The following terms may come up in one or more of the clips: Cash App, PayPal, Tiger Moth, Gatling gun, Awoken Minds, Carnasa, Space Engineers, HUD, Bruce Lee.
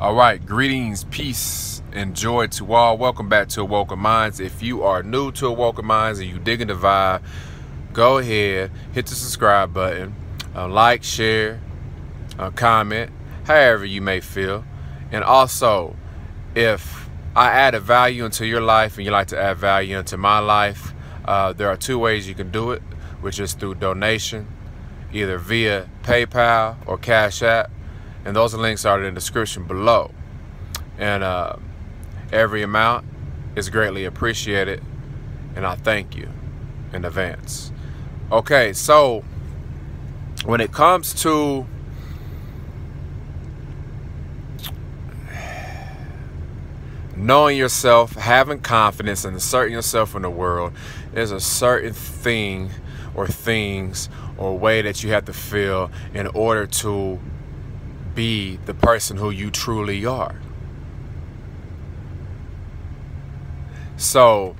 All right, greetings, peace, and joy to all. Welcome back to Awoken Minds. If you are new to Awoken Minds and you digging the vibe, go ahead, hit the subscribe button, like, share, comment, however you may feel. And also, if I added value into your life and you like to add value into my life, there are two ways you can do it, which is through donation, either via PayPal or Cash App. And those links are in the description below. And every amount is greatly appreciated, and I thank you in advance. Okay, so when it comes to knowing yourself, having confidence, and asserting yourself in the world, there's a certain thing or things or way that you have to feel in order to be the person who you truly are. So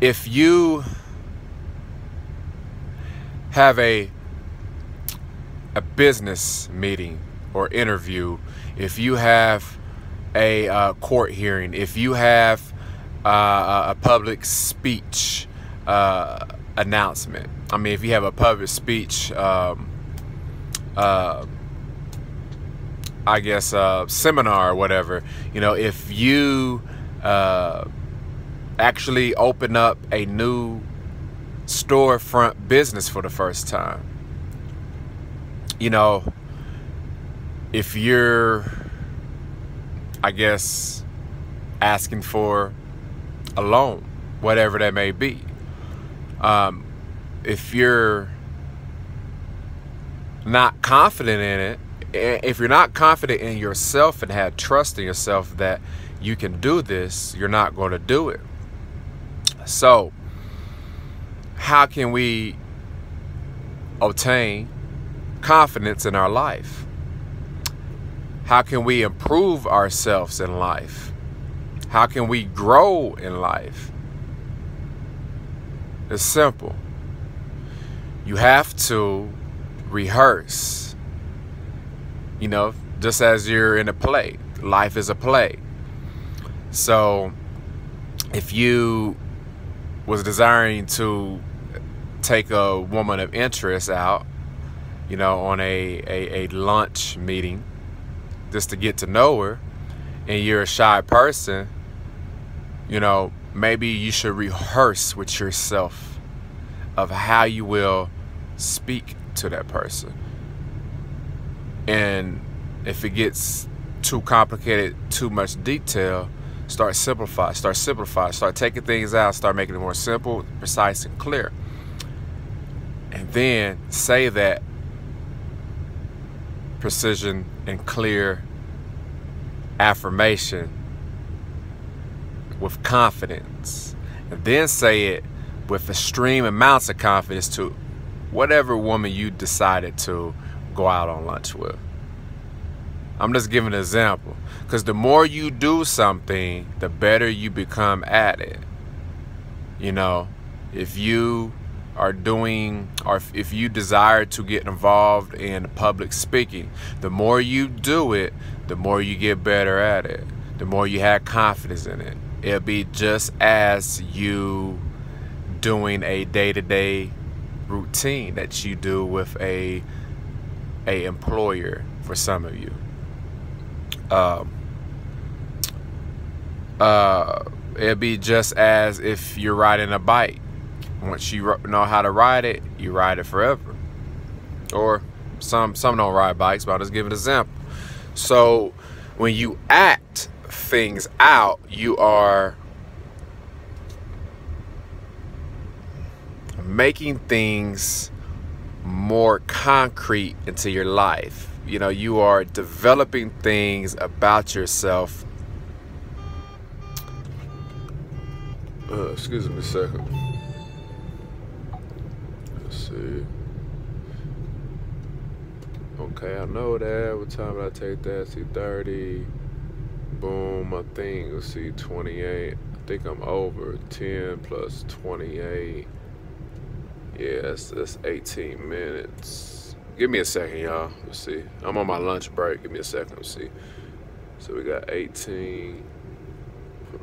if you have a business meeting or interview, if you have a court hearing, if you have a public speech announcement, I mean, if you have a public speech I guess seminar or whatever, you know, if you actually open up a new storefront business for the first time, you know, if you're, I guess, asking for a loan, whatever that may be, if you're not confident in it, if you're not confident in yourself and have trust in yourself that you can do this, you're not going to do it. So how can we obtain confidence in our life? How can we improve ourselves in life? How can we grow in life? It's simple. You have to rehearse. You know, just as you're in a play. Life is a play. So if you was desiring to take a woman of interest out, you know, on a lunch meeting just to get to know her, and you're a shy person, you know, maybe you should rehearse with yourself of how you will speak to that person. And if it gets too complicated, too much detail, start simplifying, start taking things out, start making it more simple, precise, and clear. And then say that precision and clear affirmation with confidence. And then say it with extreme amounts of confidence to whatever woman you decided to go out on lunch with. I'm just giving an example, because the more you do something, the better you become at it. You know, if you are doing, or if you desire to get involved in public speaking, the more you do it, the more you get better at it, the more you have confidence in it. It'll be just as you doing a day-to-day routine that you do with a employer for some of you. It'd be just as if you're riding a bike. Once you know how to ride it, you ride it forever. Or some don't ride bikes, but I'll just give an example. So when you act things out, you are making things more concrete into your life. You know, you are developing things about yourself. Excuse me a second. Let's see. Okay, I know that. What time did I take that? See, 30. Boom, I think. Let's see, 28. I think I'm over. 10 plus 28. Yes, that's 18 minutes. Give me a second, y'all. Let's see. I'm on my lunch break. Give me a second. Let's see. So we got 18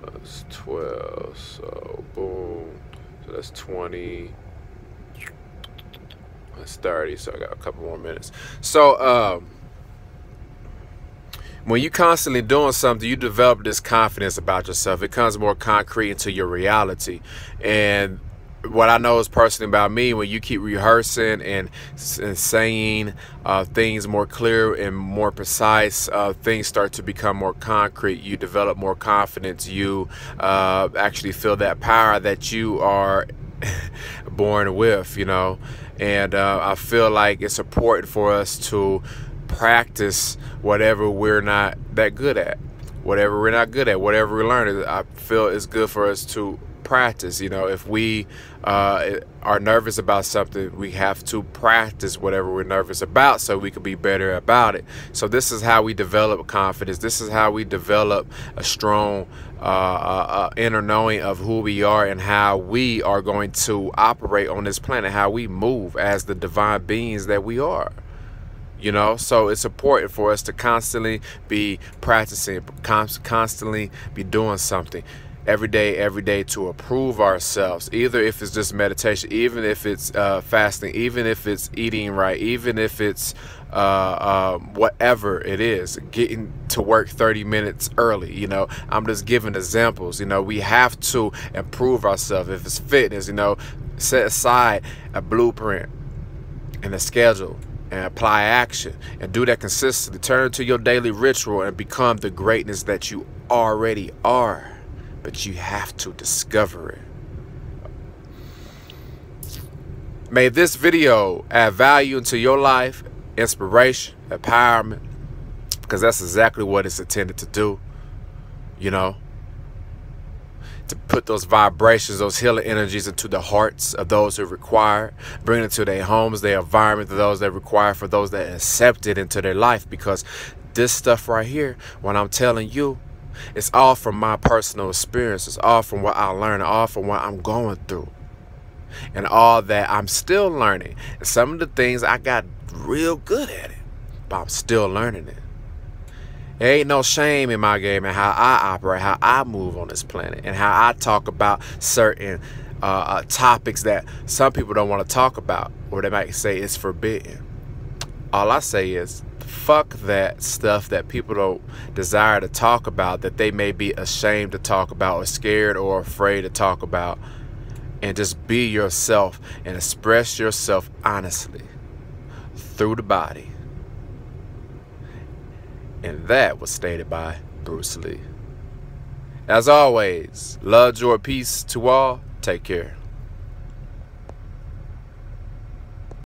plus 12. So boom. So that's 20. That's 30. So I got a couple more minutes. So when you're constantly doing something, you develop this confidence about yourself. It comes more concrete into your reality. And what I know is personally about me, when you keep rehearsing and saying things more clear and more precise, things start to become more concrete. You develop more confidence. You actually feel that power that you are born with, you know. And I feel like it's important for us to practice whatever we're not that good at, whatever we're not good at, whatever we learn. I feel it's good for us to practice. You know, if we are nervous about something, we have to practice whatever we're nervous about so we can be better about it. So this is how we develop confidence. This is how we develop a strong inner knowing of who we are and how we are going to operate on this planet, how we move as the divine beings that we are. You know, so it's important for us to constantly be practicing, constantly be doing something every day to improve ourselves. Either if it's just meditation, even if it's fasting, even if it's eating right, even if it's whatever it is, getting to work 30 minutes early. You know, I'm just giving examples. You know, we have to improve ourselves. If it's fitness, you know, set aside a blueprint and a schedule, and apply action, and do that consistently. Turn to your daily ritual and become the greatness that you already are, but you have to discover it. May this video add value into your life, inspiration, empowerment, because that's exactly what it's intended to do, you know, to put those vibrations, those healing energies into the hearts of those who require, bring it to their homes, their environment, to those that require, for those that accept it into their life. Because this stuff right here, when I'm telling you, it's all from my personal experience. It's all from what I learned, all from what I'm going through, and all that I'm still learning. And some of the things I got real good at it, but I'm still learning it. There ain't no shame in my game and how I operate, how I move on this planet, and how I talk about certain topics that some people don't want to talk about, or they might say it's forbidden. All I say is, fuck that stuff that people don't desire to talk about, that they may be ashamed to talk about, or scared or afraid to talk about, and just be yourself and express yourself honestly through the body. And that was stated by Bruce Lee. As always, love, joy, peace to all. Take care.